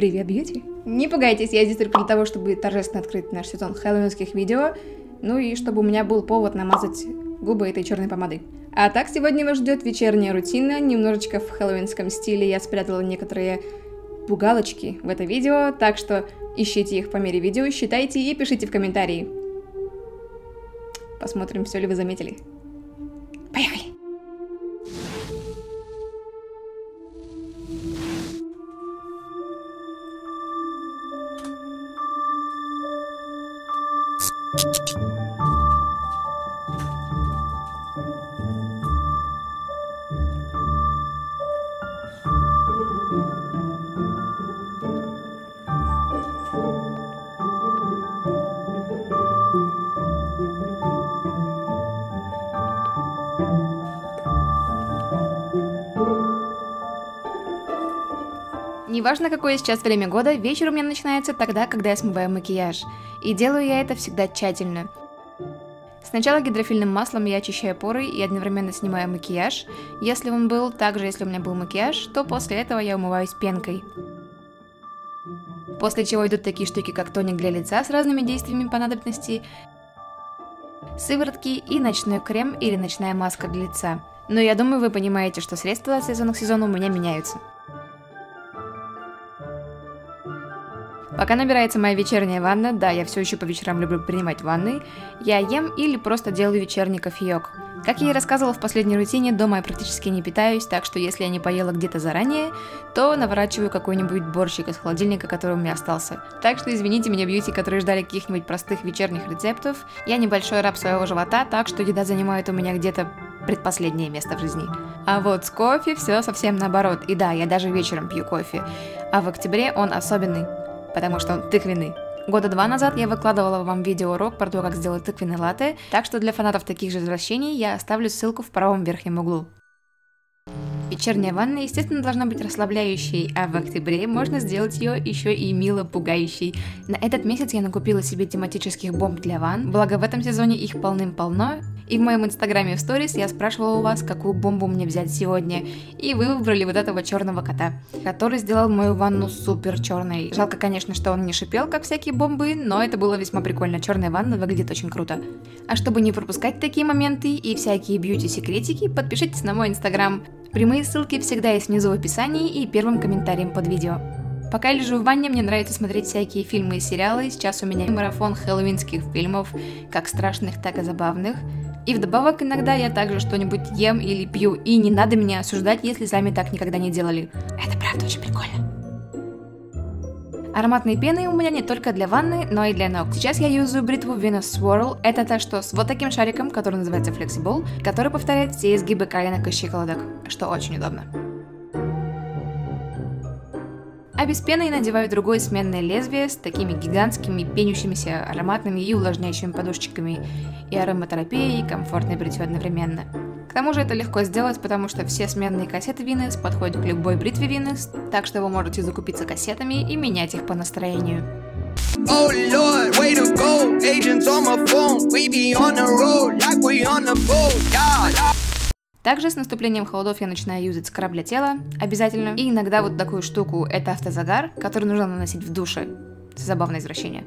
Привет, бьюти! Не пугайтесь, я здесь только для того, чтобы торжественно открыть наш сезон хэллоуинских видео, ну и чтобы у меня был повод намазать губы этой черной помадой. А так, сегодня вас ждет вечерняя рутина, немножечко в хэллоуинском стиле. Я спрятала некоторые пугалочки в это видео, так что ищите их по мере видео, считайте и пишите в комментарии. Посмотрим, все ли вы заметили. Поехали! Неважно, какое сейчас время года, вечер у меня начинается тогда, когда я смываю макияж. И делаю я это всегда тщательно. Сначала гидрофильным маслом я очищаю поры и одновременно снимаю макияж, если он был. Также, если у меня был макияж, то после этого я умываюсь пенкой. После чего идут такие штуки, как тоник для лица с разными действиями по надобности, сыворотки и ночной крем или ночная маска для лица. Но я думаю, вы понимаете, что средства от сезона к сезону у меня меняются. Пока набирается моя вечерняя ванна, да, я все еще по вечерам люблю принимать ванны, я ем или просто делаю вечерний кофеек. Как я и рассказывала в последней рутине, дома я практически не питаюсь, так что если я не поела где-то заранее, то наворачиваю какой-нибудь борщик из холодильника, который у меня остался. Так что извините меня, бьюти, которые ждали каких-нибудь простых вечерних рецептов, я небольшой раб своего живота, так что еда занимает у меня где-то предпоследнее место в жизни. А вот с кофе все совсем наоборот, и да, я даже вечером пью кофе, а в октябре он особенный. Потому что он тыквенный. Года два назад я выкладывала вам видеоурок про то, как сделать тыквенный латте, так что для фанатов таких же извращений я оставлю ссылку в правом верхнем углу. Вечерняя ванна, естественно, должна быть расслабляющей, а в октябре можно сделать ее еще и мило пугающей. На этот месяц я накупила себе тематических бомб для ванн, благо в этом сезоне их полным-полно. И в моем инстаграме в сторис я спрашивала у вас, какую бомбу мне взять сегодня, и вы выбрали вот этого черного кота, который сделал мою ванну супер черной. Жалко, конечно, что он не шипел, как всякие бомбы, но это было весьма прикольно. Черная ванна выглядит очень круто. А чтобы не пропускать такие моменты и всякие бьюти-секретики, подпишитесь на мой инстаграм. Прямые ссылки всегда есть внизу в описании и первым комментарием под видео. Пока я лежу в ванне, мне нравится смотреть всякие фильмы и сериалы. Сейчас у меня марафон хэллоуинских фильмов, как страшных, так и забавных. И вдобавок иногда я также что-нибудь ем или пью, и не надо меня осуждать, если сами так никогда не делали. Это правда очень прикольно. Ароматные пены у меня не только для ванны, но и для ног. Сейчас я использую бритву Venus Swirl. Это та, что с вот таким шариком, который называется Flexibull, который повторяет все изгибы коленок и щиколоток, что очень удобно. А без пены я надеваю другое сменное лезвие с такими гигантскими, пенящимися, ароматными и увлажняющими подушечками. И ароматерапия, и комфортное бритье одновременно. К тому же это легко сделать, потому что все сменные кассеты Venus подходят к любой бритве Venus, так что вы можете закупиться кассетами и менять их по настроению. Oh Lord, way to go. Agents on my phone. We be on the road, like we on the boat. Yeah. Также с наступлением холодов я начинаю юзать скраб для тела, обязательно. И иногда вот такую штуку, это автозагар, который нужно наносить в душе. Забавное извращение.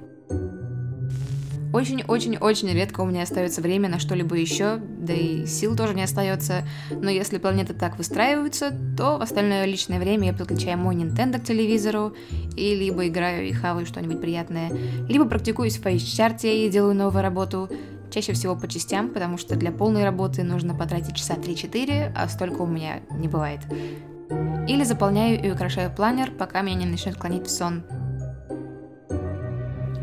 Очень-очень-очень редко у меня остается время на что-либо еще, да и сил тоже не остается. Но если планеты так выстраиваются, то в остальное личное время я подключаю мой Nintendo к телевизору и либо играю и хаваю что-нибудь приятное, либо практикуюсь в фейс-чарте и делаю новую работу. Чаще всего по частям, потому что для полной работы нужно потратить часа 3-4, а столько у меня не бывает. Или заполняю и украшаю планер, пока меня не начнет клонить в сон.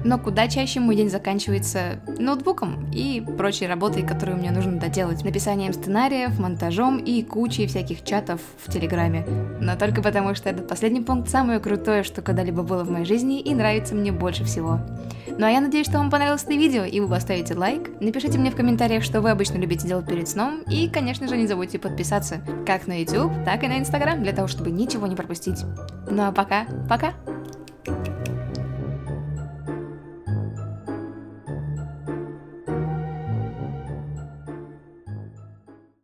Но куда чаще мой день заканчивается ноутбуком и прочей работой, которую мне нужно доделать. Написанием сценариев, монтажом и кучей всяких чатов в Телеграме. Но только потому, что этот последний пункт самое крутое, что когда-либо было в моей жизни и нравится мне больше всего. Ну а я надеюсь, что вам понравилось это видео и вы поставите лайк. Напишите мне в комментариях, что вы обычно любите делать перед сном. И, конечно же, не забудьте подписаться как на YouTube, так и на Instagram, для того, чтобы ничего не пропустить. Ну а пока, пока!